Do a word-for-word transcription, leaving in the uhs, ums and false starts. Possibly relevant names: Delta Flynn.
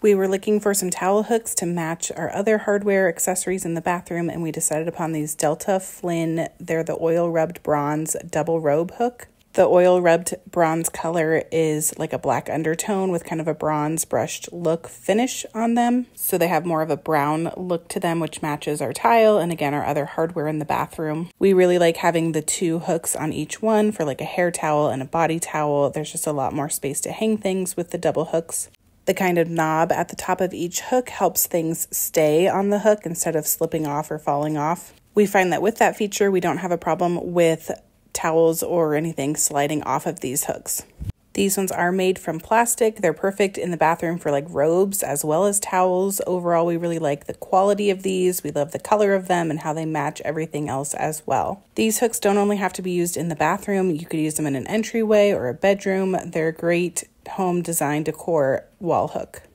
We were looking for some towel hooks to match our other hardware accessories in the bathroom, and we decided upon these Delta Flynn. They're the oil rubbed bronze double robe hook. The oil rubbed bronze color is like a black undertone with kind of a bronze brushed look finish on them. So they have more of a brown look to them, which matches our tile and again our other hardware in the bathroom. We really like having the two hooks on each one for like a hair towel and a body towel. There's just a lot more space to hang things with the double hooks. The kind of knob at the top of each hook helps things stay on the hook instead of slipping off or falling off. We find that with that feature, we don't have a problem with towels or anything sliding off of these hooks. These ones are made from plastic. They're perfect in the bathroom for like robes as well as towels. Overall, we really like the quality of these. We love the color of them and how they match everything else as well. These hooks don't only have to be used in the bathroom. You could use them in an entryway or a bedroom. They're great home design decor wall hook.